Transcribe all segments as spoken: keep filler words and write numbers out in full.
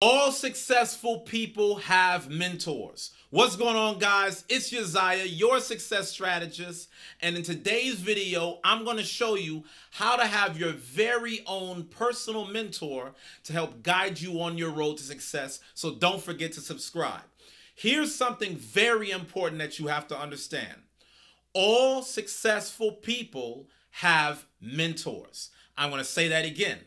All successful people have mentors. What's going on, guys? It's Uzziah, your success strategist. And in today's video, I'm going to show you how to have your very own personal mentor to help guide you on your road to success. So don't forget to subscribe. Here's something very important that you have to understand. All successful people have mentors. I'm going to say that again.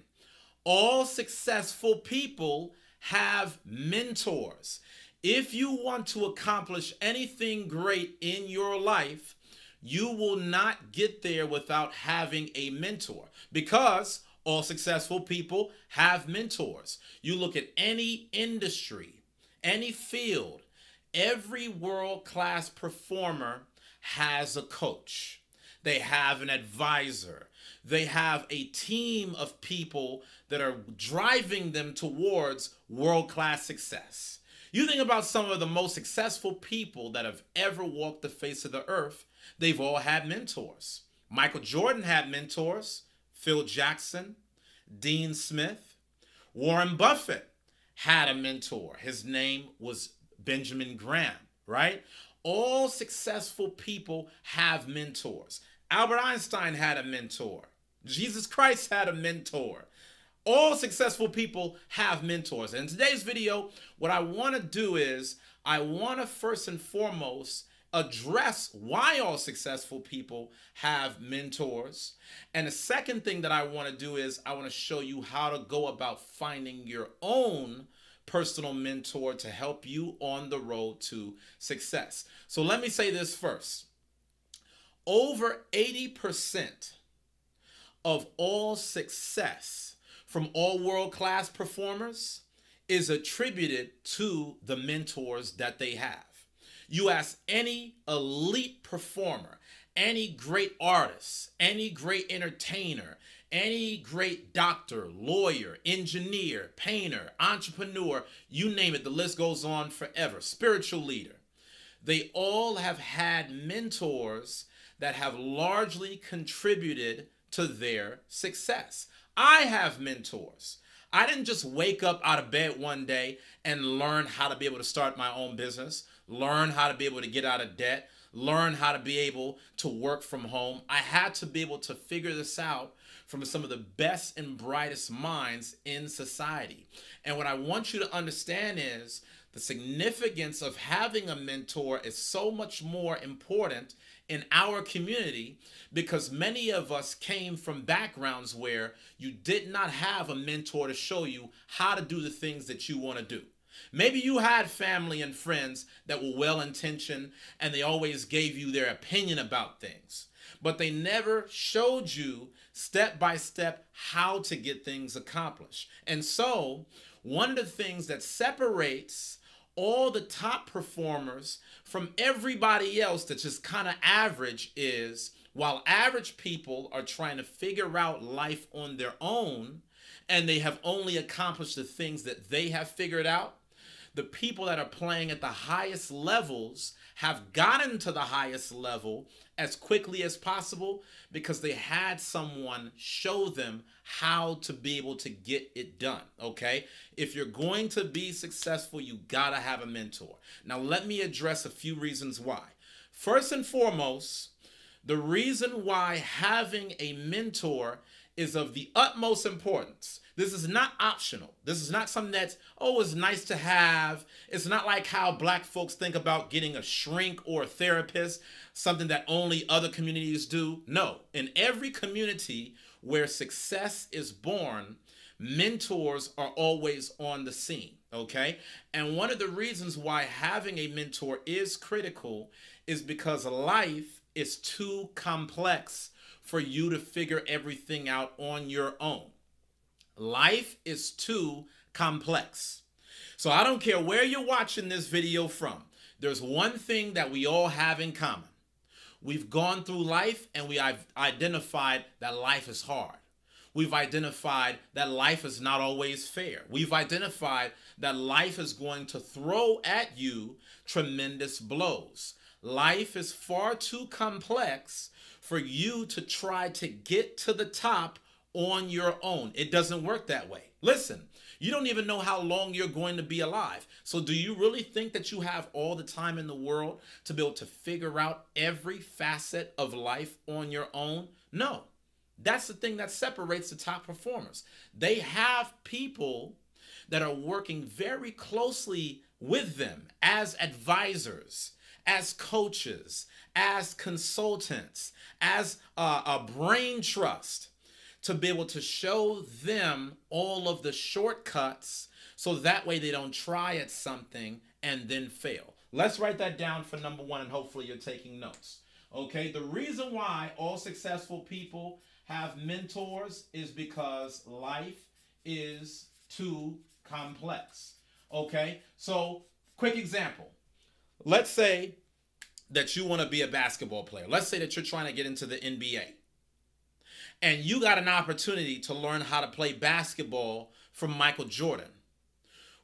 All successful people have mentors. If you want to accomplish anything great in your life, you will not get there without having a mentor, because all successful people have mentors. You look at any industry, any field, every world-class performer has a coach. They have an advisor. They have a team of people that are driving them towards world-class success. You think about some of the most successful people that have ever walked the face of the earth. They've all had mentors. Michael Jordan had mentors. Phil Jackson, Dean Smith, Warren Buffett had a mentor. His name was Benjamin Graham, right? All successful people have mentors. Albert Einstein had a mentor. Jesus Christ had a mentor. All successful people have mentors. And in today's video, what I want to do is I want to first and foremost address why all successful people have mentors. And the second thing that I want to do is I want to show you how to go about finding your own personal mentor to help you on the road to success. So let me say this first. Over eighty percent of all success from all world-class performers is attributed to the mentors that they have. You ask any elite performer, any great artist, any great entertainer, any great doctor, lawyer, engineer, painter, entrepreneur, you name it, the list goes on forever, spiritual leader. They all have had mentors that have largely contributed to their success. I have mentors. I didn't just wake up out of bed one day and learn how to be able to start my own business, learn how to be able to get out of debt, learn how to be able to work from home. I had to be able to figure this out from some of the best and brightest minds in society. And what I want you to understand is the significance of having a mentor is so much more important in our community, because many of us came from backgrounds where you did not have a mentor to show you how to do the things that you want to do. Maybe you had family and friends that were well-intentioned and they always gave you their opinion about things, but they never showed you step by step how to get things accomplished. And so one of the things that separates all the top performers from everybody else that's just kind of average is, while average people are trying to figure out life on their own, and they have only accomplished the things that they have figured out, the people that are playing at the highest levels have gotten to the highest level as quickly as possible because they had someone show them how to be able to get it done, okay? If you're going to be successful, you gotta have a mentor. Now, let me address a few reasons why. First and foremost, the reason why having a mentor is of the utmost importance. This is not optional. This is not something that's, oh, it's nice to have. It's not like how black folks think about getting a shrink or a therapist, something that only other communities do. No, in every community where success is born, mentors are always on the scene, okay? And one of the reasons why having a mentor is critical is because life is too complex for you to figure everything out on your own. Life is too complex. So I don't care where you're watching this video from. There's one thing that we all have in common. We've gone through life and we have identified that life is hard. We've identified that life is not always fair. We've identified that life is going to throw at you tremendous blows. Life is far too complex for you to try to get to the top on your own. It doesn't work that way. Listen, You don't even know how long you're going to be alive. So do you really think that you have all the time in the world to be able to figure out every facet of life on your own? No. That's the thing that separates the top performers. They have people that are working very closely with them as advisors, as coaches, as consultants, as uh, a brain trust, to be able to show them all of the shortcuts so that way they don't try at something and then fail. Let's write that down for number one, and hopefully you're taking notes. Okay, the reason why all successful people have mentors is because life is too complex. Okay, so quick example. Let's say that you want to be a basketball player. Let's say that you're trying to get into the N B A. And you got an opportunity to learn how to play basketball from Michael Jordan.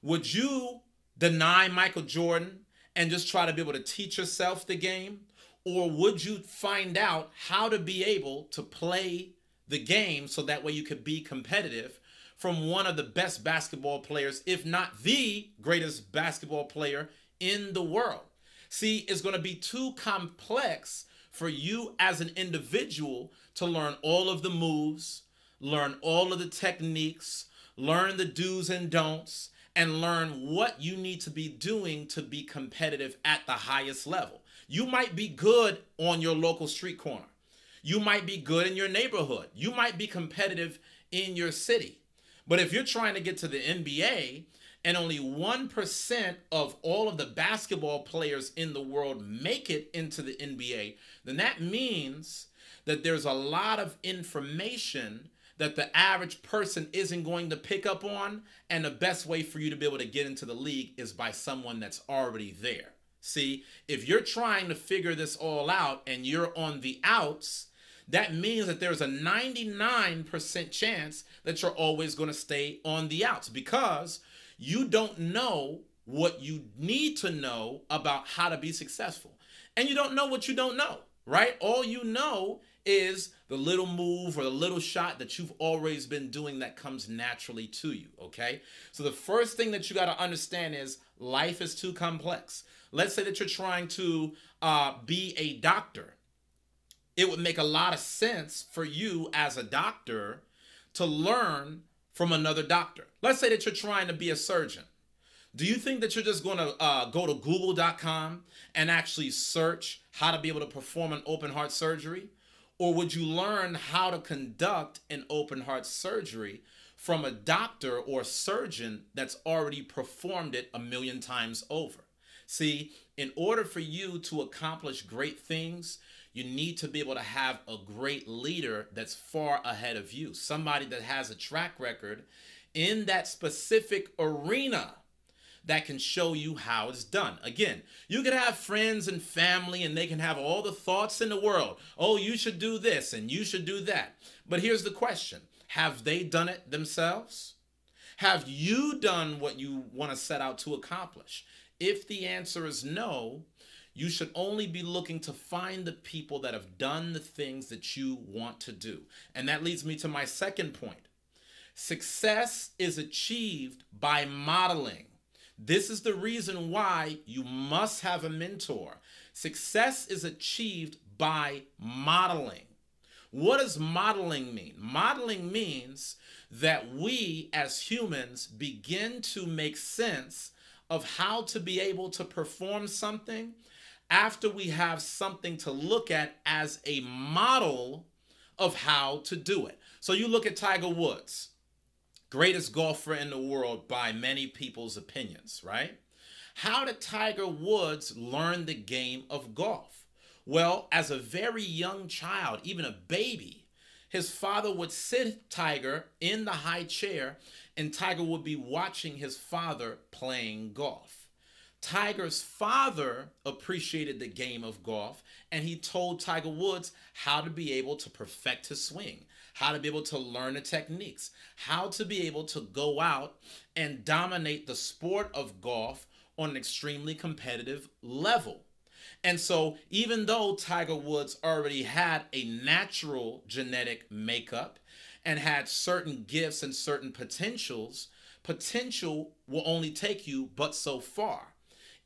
Would you deny Michael Jordan and just try to be able to teach yourself the game? Or would you find out how to be able to play the game so that way you could be competitive from one of the best basketball players, if not the greatest basketball player in the world? See, it's going to be too complex for you as an individual to learn all of the moves, learn all of the techniques, learn the do's and don'ts, and learn what you need to be doing to be competitive at the highest level. You might be good on your local street corner. You might be good in your neighborhood. You might be competitive in your city. But if you're trying to get to the N B A, and only one percent of all of the basketball players in the world make it into the N B A, then that means that there's a lot of information that the average person isn't going to pick up on, and the best way for you to be able to get into the league is by someone that's already there. See, if you're trying to figure this all out and you're on the outs, that means that there's a ninety-nine percent chance that you're always going to stay on the outs because you don't know what you need to know about how to be successful. And you don't know what you don't know, right? All you know is the little move or the little shot that you've always been doing that comes naturally to you, okay? So the first thing that you got to understand is life is too complex. Let's say that you're trying to uh, be a doctor. It would make a lot of sense for you as a doctor to learn from another doctor. Let's say that you're trying to be a surgeon. Do you think that you're just going to uh, go to google dot com and actually search how to be able to perform an open heart surgery? Or would you learn how to conduct an open heart surgery from a doctor or surgeon that's already performed it a million times over? See, in order for you to accomplish great things, you need to be able to have a great leader that's far ahead of you, somebody that has a track record in that specific arena that can show you how it's done. Again, you can have friends and family and they can have all the thoughts in the world. Oh, you should do this and you should do that. But here's the question. Have they done it themselves? Have you done what you want to set out to accomplish? If the answer is no, you should only be looking to find the people that have done the things that you want to do. And that leads me to my second point. Success is achieved by modeling. This is the reason why you must have a mentor. Success is achieved by modeling. What does modeling mean? Modeling means that we as humans begin to make sense of how to be able to perform something after we have something to look at as a model of how to do it. So you look at Tiger Woods, greatest golfer in the world by many people's opinions, right? How did Tiger Woods learn the game of golf? Well, as a very young child, even a baby, his father would sit Tiger in the high chair and Tiger would be watching his father playing golf. Tiger's father appreciated the game of golf and he told Tiger Woods how to be able to perfect his swing, how to be able to learn the techniques, how to be able to go out and dominate the sport of golf on an extremely competitive level. And so even though Tiger Woods already had a natural genetic makeup and had certain gifts and certain potentials, Potential will only take you but so far.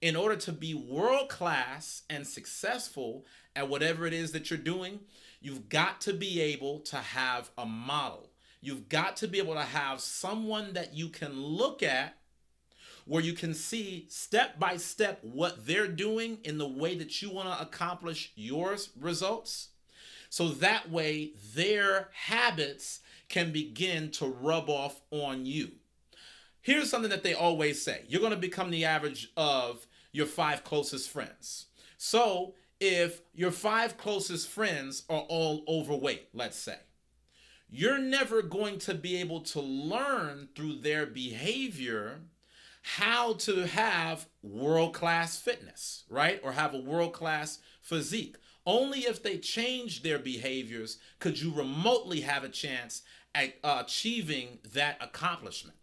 In order to be world-class and successful at whatever it is that you're doing, you've got to be able to have a model. You've got to be able to have someone that you can look at where you can see step by step what they're doing in the way that you want to accomplish your results. So that way their habits can begin to rub off on you. Here's something that they always say. You're going to become the average of your five closest friends. So if your five closest friends are all overweight, let's say, you're never going to be able to learn through their behavior how to have world-class fitness, right? Or have a world-class physique. Only if they change their behaviors could you remotely have a chance at uh, achieving that accomplishment.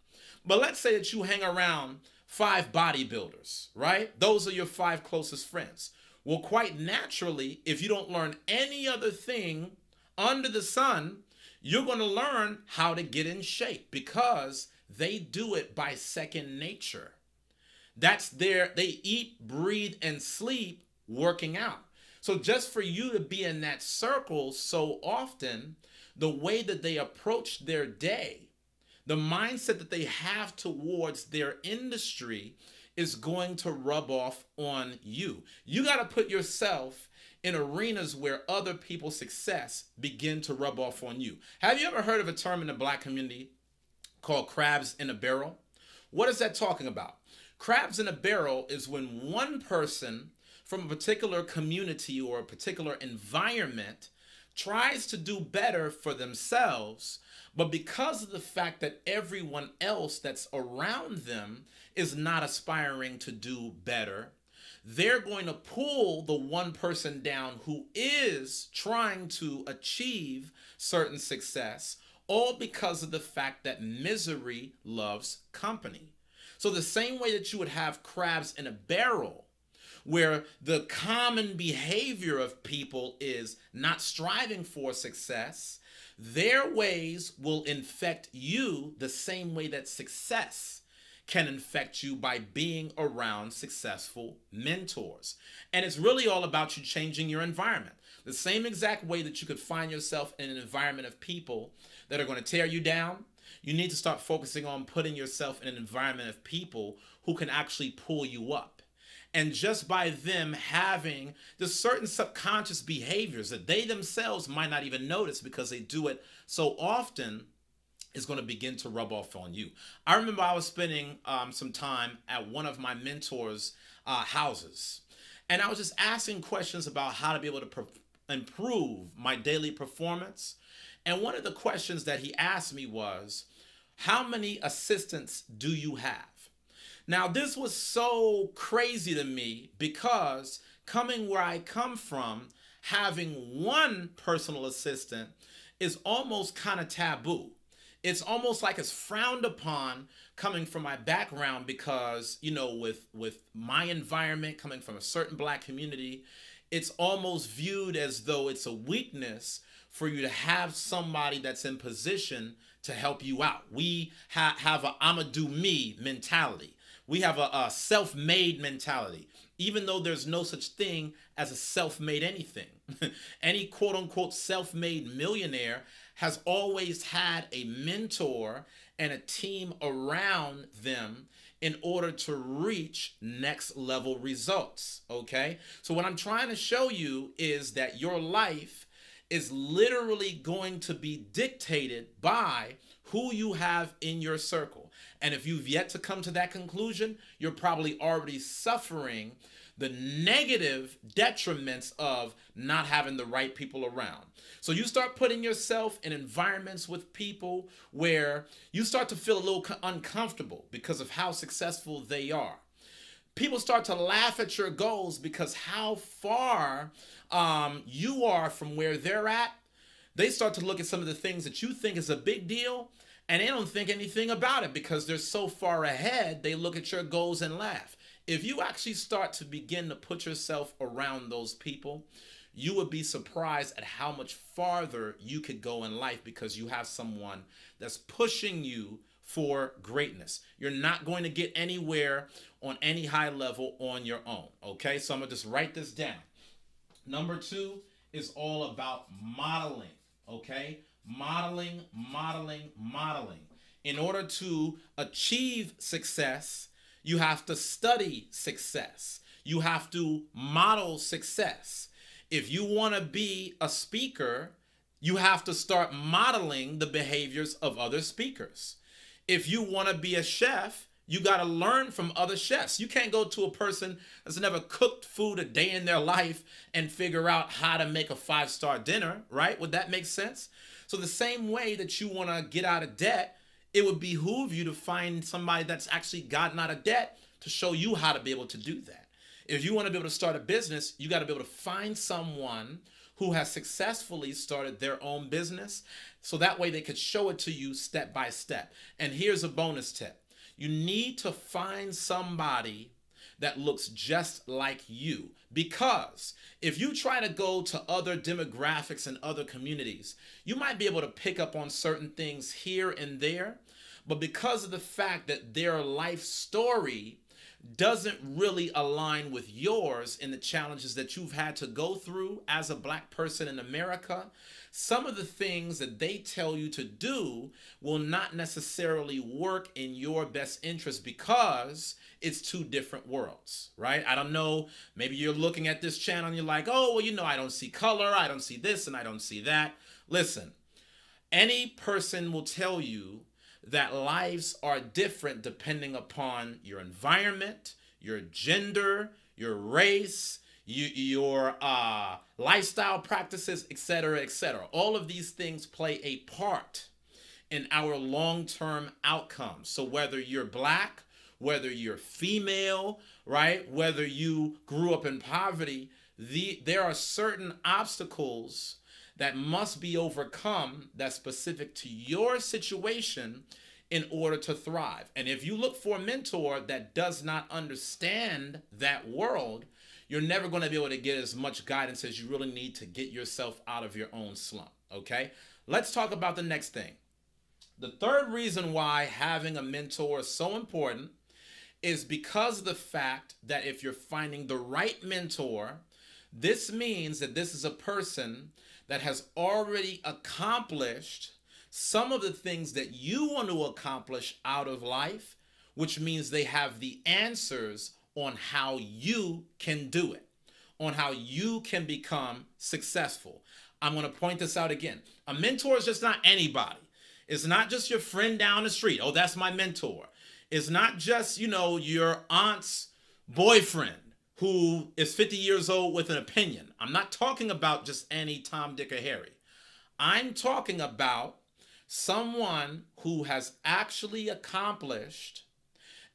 But let's say that you hang around five bodybuilders, right? Those are your five closest friends. Well, quite naturally, if you don't learn any other thing under the sun, you're going to learn how to get in shape because they do it by second nature. That's their, they eat, breathe, and sleep working out. So just for you to be in that circle so often, the way that they approach their day, the mindset that they have towards their industry is going to rub off on you. You got to put yourself in arenas where other people's success begin to rub off on you. Have you ever heard of a term in the black community called crabs in a barrel? What is that talking about? Crabs in a barrel is when one person from a particular community or a particular environment tries to do better for themselves, but because of the fact that everyone else that's around them is not aspiring to do better, they're going to pull the one person down who is trying to achieve certain success, all because of the fact that misery loves company. So the same way that you would have crabs in a barrel, where the common behavior of people is not striving for success, their ways will infect you the same way that success can infect you by being around successful mentors. And it's really all about you changing your environment. The same exact way that you could find yourself in an environment of people that are going to tear you down, you need to start focusing on putting yourself in an environment of people who can actually pull you up. And just by them having the certain subconscious behaviors that they themselves might not even notice because they do it so often, is going to begin to rub off on you. I remember I was spending um, some time at one of my mentors' uh, houses, and I was just asking questions about how to be able to improve my daily performance. And one of the questions that he asked me was, how many assistants do you have? Now, this was so crazy to me because coming where I come from, having one personal assistant is almost kind of taboo. It's almost like it's frowned upon coming from my background because, you know, with, with my environment, coming from a certain black community, it's almost viewed as though it's a weakness for you to have somebody that's in position to help you out. We ha have a I'ma do me mentality. We have a, a self-made mentality, even though there's no such thing as a self-made anything. Any quote-unquote self-made millionaire has always had a mentor and a team around them in order to reach next level results, okay? So what I'm trying to show you is that your life is literally going to be dictated by who you have in your circle. And if you've yet to come to that conclusion, you're probably already suffering the negative detriments of not having the right people around. So you start putting yourself in environments with people where you start to feel a little uncomfortable because of how successful they are. People start to laugh at your goals because how far um, you are from where they're at. They start to look at some of the things that you think is a big deal and they don't think anything about it because they're so far ahead, they look at your goals and laugh. If you actually start to begin to put yourself around those people, you would be surprised at how much farther you could go in life because you have someone that's pushing you for greatness. You're not going to get anywhere on any high level on your own. Okay, so I'm gonna just write this down. Number two is all about modeling. Okay, modeling, modeling, modeling. In order to achieve success, you have to study success. You have to model success. If you want to be a speaker, you have to start modeling the behaviors of other speakers. If you want to be a chef, you got to learn from other chefs. You can't go to a person that's never cooked food a day in their life and figure out how to make a five-star dinner, right? Would that make sense? So the same way that you want to get out of debt, it would behoove you to find somebody that's actually gotten out of debt to show you how to be able to do that. If you want to be able to start a business, you got to be able to find someone who has successfully started their own business, so that way they could show it to you step by step. And here's a bonus tip. You need to find somebody that looks just like you, because if you try to go to other demographics and other communities, you might be able to pick up on certain things here and there, but because of the fact that their life story doesn't really align with yours and the challenges that you've had to go through as a black person in America, some of the things that they tell you to do will not necessarily work in your best interest because it's two different worlds, right? I don't know, maybe you're looking at this channel and you're like, oh, well, you know, I don't see color, I don't see this, and I don't see that. Listen, any person will tell you that lives are different depending upon your environment, your gender, your race, you, your uh, lifestyle practices, et cetera, et cetera. All of these things play a part in our long-term outcomes. So whether you're black, whether you're female, right? Whether you grew up in poverty, the, there are certain obstacles that must be overcome that's specific to your situation in order to thrive. And if you look for a mentor that does not understand that world, you're never going to be able to get as much guidance as you really need to get yourself out of your own slump, okay? Let's talk about the next thing. The third reason why having a mentor is so important is because of the fact that if you're finding the right mentor, this means that this is a person that has already accomplished some of the things that you want to accomplish out of life, which means they have the answers on how you can do it, on how you can become successful. I'm gonna point this out again. A mentor is just not anybody. It's not just your friend down the street. Oh, that's my mentor. It's not just, you know, your aunt's boyfriend who is fifty years old with an opinion. I'm not talking about just any Tom, Dick, or Harry. I'm talking about someone who has actually accomplished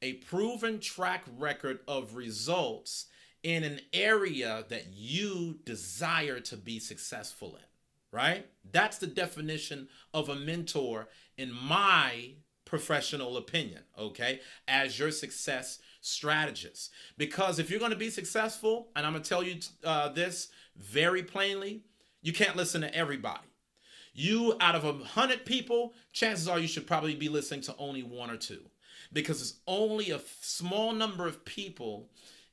a proven track record of results in an area that you desire to be successful in, right? That's the definition of a mentor in my professional opinion, okay? As your success strategist. Because if you're going to be successful, and I'm going to tell you uh, this very plainly, you can't listen to everybody. You, out of a hundred people, chances are you should probably be listening to only one or two, because it's only a small number of people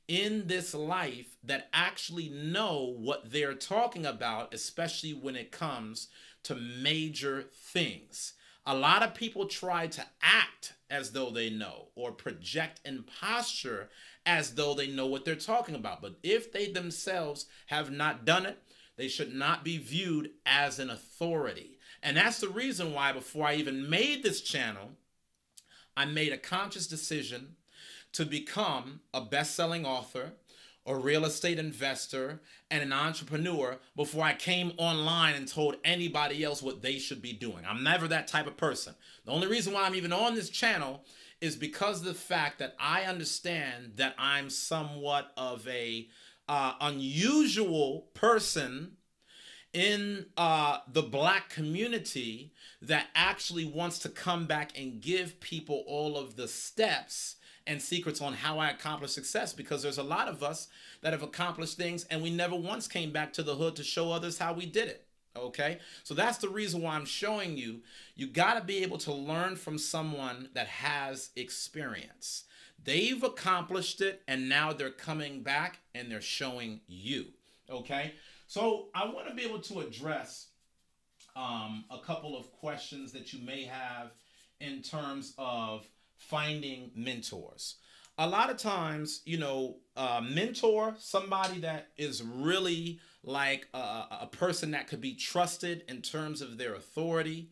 in this life that actually know what they're talking about, especially when it comes to major things. A lot of people try to act as though they know, or project and posture as though they know what they're talking about. But if they themselves have not done it, they should not be viewed as an authority. And that's the reason why, before I even made this channel, I made a conscious decision to become a best-selling author, a real estate investor, and an entrepreneur before I came online and told anybody else what they should be doing. I'm never that type of person. The only reason why I'm even on this channel is because of the fact that I understand that I'm somewhat of a uh, unusual person in uh, the black community that actually wants to come back and give people all of the steps and secrets on how I accomplish success, because there's a lot of us that have accomplished things and we never once came back to the hood to show others how we did it, Okay, so that's the reason why I'm showing you, you got to be able to learn from someone that has experience. They've accomplished it, and now they're coming back and they're showing you. Okay, so I want to be able to address um, a couple of questions that you may have in terms of finding mentors. A lot of times, you know, uh, mentor, somebody that is really like a, a person that could be trusted in terms of their authority.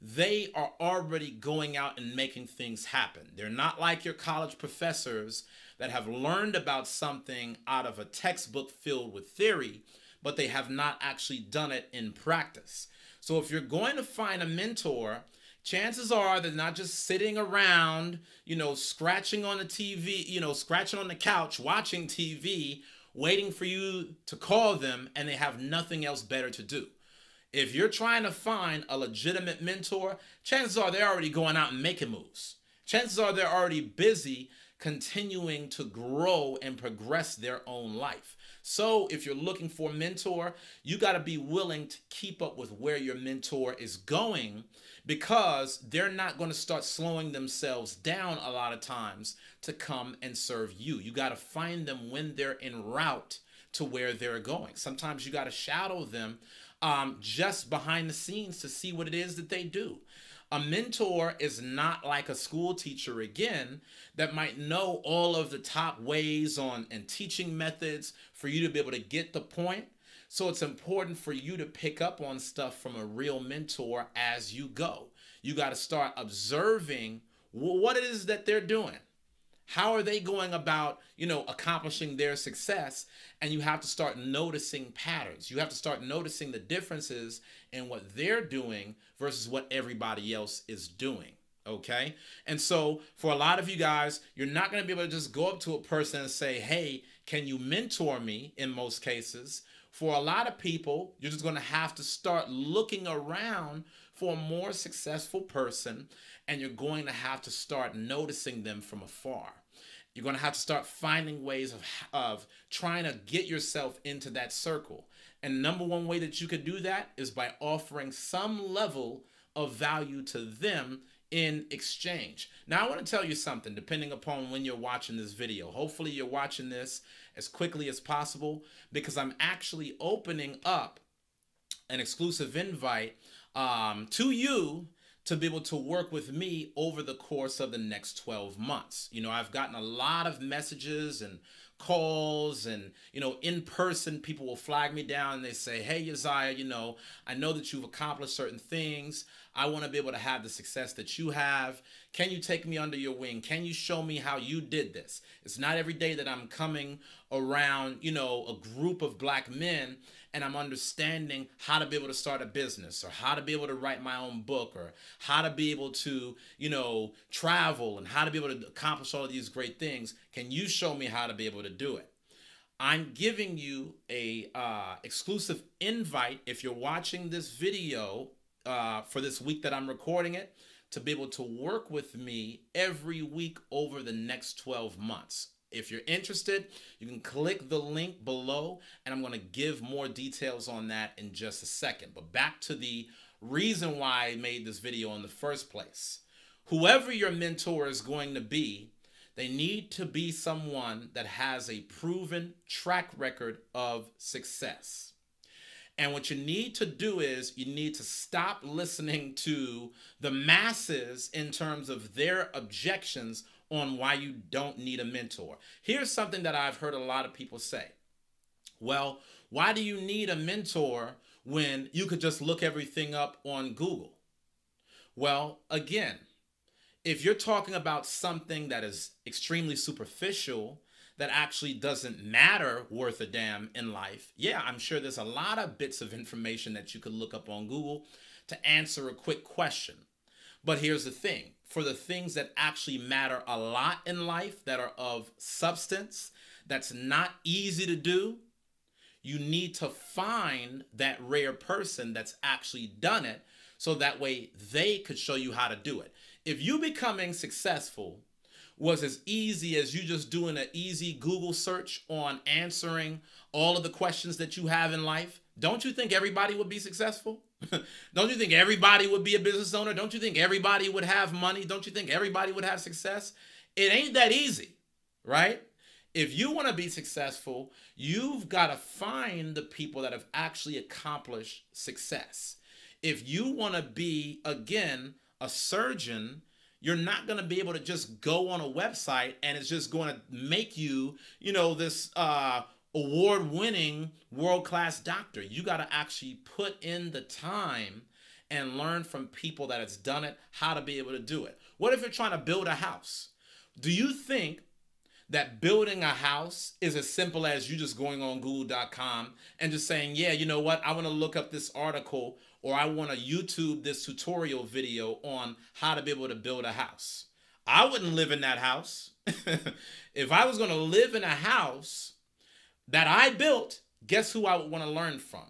They are already going out and making things happen. They're not like your college professors that have learned about something out of a textbook filled with theory, but they have not actually done it in practice. So if you're going to find a mentor, chances are they're not just sitting around, you know, scratching on the T V, you know, scratching on the couch, watching T V, waiting for you to call them, and they have nothing else better to do. If you're trying to find a legitimate mentor, chances are they're already going out and making moves. Chances are they're already busy continuing to grow and progress their own life. So if you're looking for a mentor, you got to be willing to keep up with where your mentor is going, because they're not going to start slowing themselves down a lot of times to come and serve you. You got to find them when they're en route to where they're going. Sometimes you got to shadow them um, just behind the scenes to see what it is that they do. A mentor is not like a school teacher, again, that might know all of the top ways on and teaching methods for you to be able to get the point. So it's important for you to pick up on stuff from a real mentor as you go. You got to start observing what it is that they're doing. How are they going about, you know, accomplishing their success? And you have to start noticing patterns. You have to start noticing the differences in what they're doing versus what everybody else is doing. Okay. And so for a lot of you guys, you're not going to be able to just go up to a person and say, hey, can you mentor me? In most cases, for a lot of people, you're just going to have to start looking around for a more successful person, and you're going to have to start noticing them from afar. You're going to have to start finding ways of, of trying to get yourself into that circle. And number one way that you could do that is by offering some level of value to them in exchange. Now, I want to tell you something, depending upon when you're watching this video. Hopefully you're watching this as quickly as possible, because I'm actually opening up an exclusive invite Um, to you to be able to work with me over the course of the next twelve months. You know, I've gotten a lot of messages and calls, and, you know, in person, people will flag me down and they say, hey, Uzziah, you know, I know that you've accomplished certain things. I want to be able to have the success that you have. Can you take me under your wing? Can you show me how you did this? It's not every day that I'm coming around, you know, a group of black men, and I'm understanding how to be able to start a business, or how to be able to write my own book, or how to be able to, you know, travel, and how to be able to accomplish all of these great things. Can you show me how to be able to do it? I'm giving you a uh, exclusive invite, if you're watching this video uh, for this week that I'm recording it, to be able to work with me every week over the next twelve months. If you're interested, you can click the link below, and I'm going to give more details on that in just a second. But back to the reason why I made this video in the first place. Whoever your mentor is going to be, they need to be someone that has a proven track record of success. And what you need to do is you need to stop listening to the masses in terms of their objections on why you don't need a mentor. Here's something that I've heard a lot of people say. Well, why do you need a mentor when you could just look everything up on Google? Well, again, if you're talking about something that is extremely superficial, that actually doesn't matter worth a damn in life, yeah, I'm sure there's a lot of bits of information that you could look up on Google to answer a quick question. But here's the thing, for the things that actually matter a lot in life, that are of substance, that's not easy to do, you need to find that rare person that's actually done it, so that way they could show you how to do it. If you becoming successful was as easy as you just doing an easy Google search on answering all of the questions that you have in life, Don't you think everybody would be successful? Don't you think everybody would be a business owner? Don't you think everybody would have money? Don't you think everybody would have success? It ain't that easy, right? If you want to be successful, you've got to find the people that have actually accomplished success. If you want to be, again, a surgeon, you're not going to be able to just go on a website and it's just going to make you, you know, this uh, award-winning world-class doctor. You got to actually put in the time and learn from people that has done it, how to be able to do it. What if you're trying to build a house? Do you think that building a house is as simple as you just going on Google dot com and just saying, yeah, you know what? I want to look up this article, or I want to YouTube this tutorial video on how to be able to build a house. I wouldn't live in that house. If I was going to live in a house that I built, guess who I would want to learn from?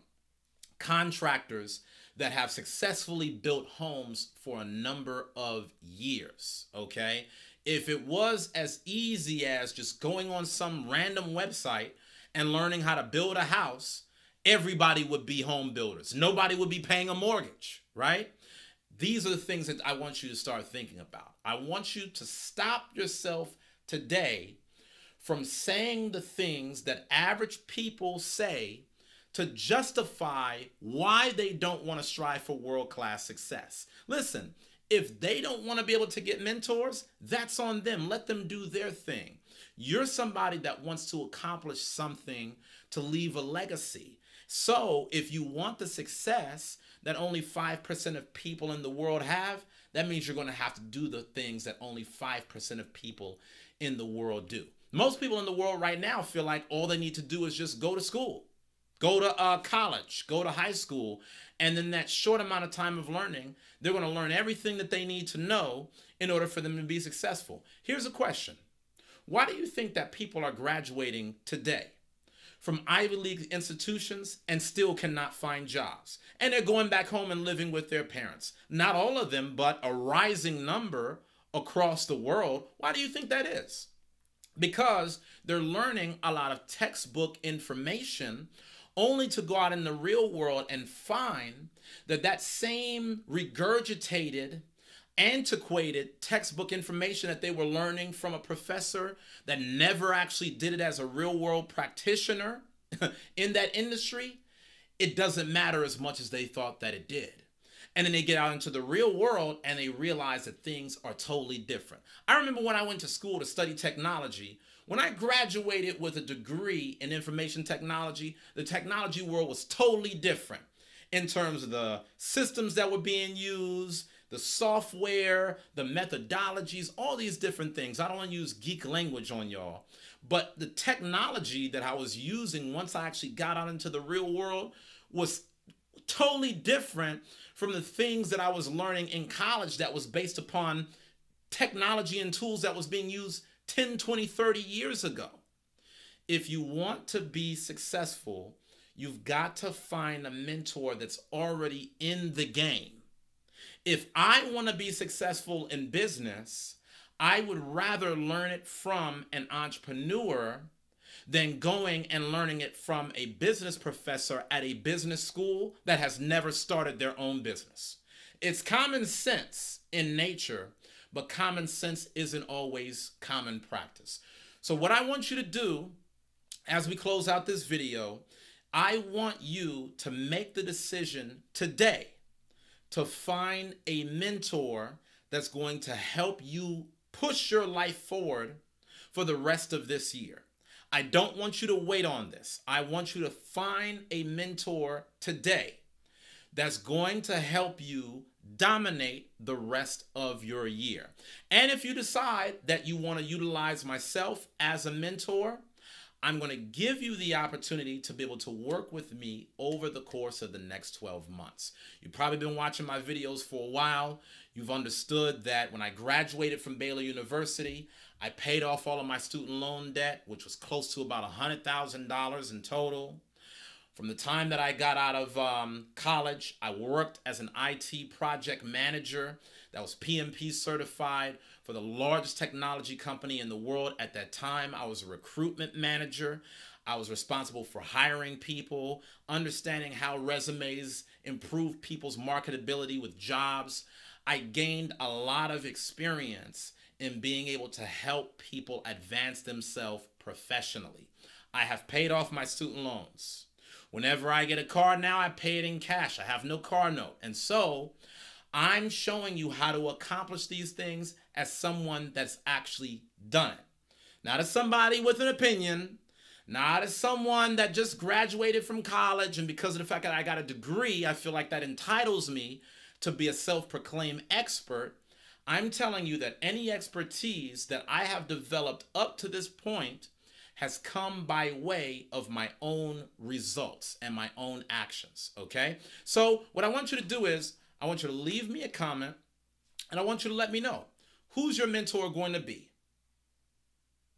Contractors that have successfully built homes for a number of years, okay? If it was as easy as just going on some random website and learning how to build a house, everybody would be home builders. Nobody would be paying a mortgage, right? These are the things that I want you to start thinking about. I want you to stop yourself today from saying the things that average people say to justify why they don't want to strive for world-class success. Listen, if they don't want to be able to get mentors, that's on them. Let them do their thing. You're somebody that wants to accomplish something to leave a legacy. So if you want the success that only five percent of people in the world have, that means you're going to have to do the things that only five percent of people in the world do. Most people in the world right now feel like all they need to do is just go to school, go to uh, college, go to high school, and in that short amount of time of learning, they're going to learn everything that they need to know in order for them to be successful. Here's a question. Why do you think that people are graduating today from Ivy League institutions and still cannot find jobs? And they're going back home and living with their parents. Not all of them, but a rising number across the world. Why do you think that is? Because they're learning a lot of textbook information only to go out in the real world and find that that same regurgitated, antiquated textbook information that they were learning from a professor that never actually did it as a real world practitioner in that industry, it doesn't matter as much as they thought that it did. And then they get out into the real world and they realize that things are totally different. I remember when I went to school to study technology, when I graduated with a degree in information technology, the technology world was totally different in terms of the systems that were being used, the software, the methodologies, all these different things. I don't want to use geek language on y'all, but the technology that I was using once I actually got out into the real world was totally different from the things that I was learning in college that was based upon technology and tools that was being used ten, twenty, thirty years ago. If you want to be successful, you've got to find a mentor that's already in the game. If I want to be successful in business, I would rather learn it from an entrepreneur than going and learning it from a business professor at a business school that has never started their own business. It's common sense in nature, but common sense isn't always common practice. So what I want you to do as we close out this video, I want you to make the decision today to find a mentor that's going to help you push your life forward for the rest of this year. I don't want you to wait on this. I want you to find a mentor today that's going to help you dominate the rest of your year. And if you decide that you want to utilize myself as a mentor, I'm going to give you the opportunity to be able to work with me over the course of the next twelve months. You've probably been watching my videos for a while. You've understood that when I graduated from Baylor University, I paid off all of my student loan debt, which was close to about one hundred thousand dollars in total. From the time that I got out of um, college, I worked as an I T project manager that was P M P certified for the largest technology company in the world at that time. I was a recruitment manager. I was responsible for hiring people, understanding how resumes improve people's marketability with jobs. I gained a lot of experience in being able to help people advance themselves professionally. I have paid off my student loans. Whenever I get a car now, I pay it in cash. I have no car note. And so I'm showing you how to accomplish these things as someone that's actually done it. Not as somebody with an opinion, not as someone that just graduated from college, and because of the fact that I got a degree, I feel like that entitles me to be a self-proclaimed expert. I'm telling you that any expertise that I have developed up to this point has come by way of my own results and my own actions, okay? So what I want you to do is, I want you to leave me a comment, and I want you to let me know, who's your mentor going to be?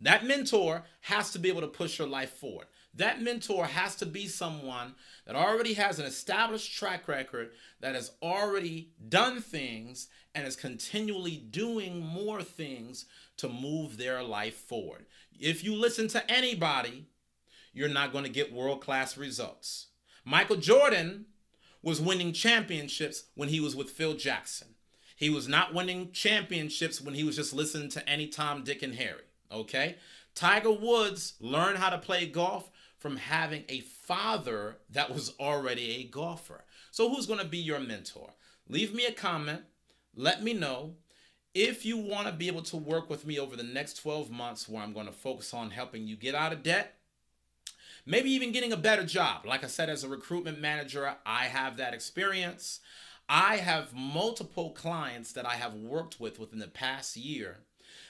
That mentor has to be able to push your life forward. That mentor has to be someone that already has an established track record, that has already done things and is continually doing more things to move their life forward. If you listen to anybody, you're not going to get world-class results. Michael Jordan was winning championships when he was with Phil Jackson. He was not winning championships when he was just listening to any Tom, Dick, and Harry. Okay, Tiger Woods learned how to play golf from having a father that was already a golfer. So who's going to be your mentor? Leave me a comment. Let me know if you want to be able to work with me over the next twelve months, where I'm going to focus on helping you get out of debt, maybe even getting a better job. Like I said, as a recruitment manager, I have that experience. I have multiple clients that I have worked with within the past year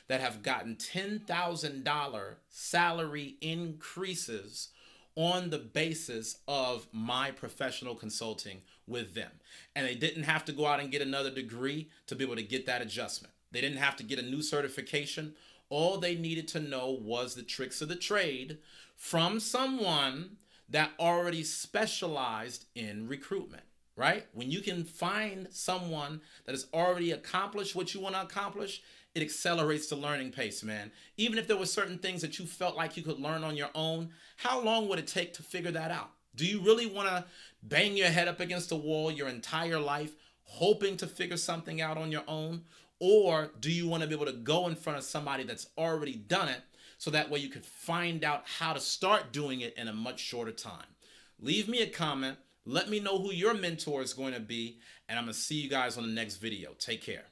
that have gotten ten thousand dollar salary increases on the basis of my professional consulting with them. And they didn't have to go out and get another degree to be able to get that adjustment. They didn't have to get a new certification. All they needed to know was the tricks of the trade from someone that already specialized in recruitment, right? When you can find someone that has already accomplished what you want to accomplish, it accelerates the learning pace, man. Even if there were certain things that you felt like you could learn on your own, how long would it take to figure that out? Do you really want to bang your head up against the wall your entire life, hoping to figure something out on your own? Or do you want to be able to go in front of somebody that's already done it, so that way you could find out how to start doing it in a much shorter time? Leave me a comment. Let me know who your mentor is going to be, and I'm going to see you guys on the next video. Take care.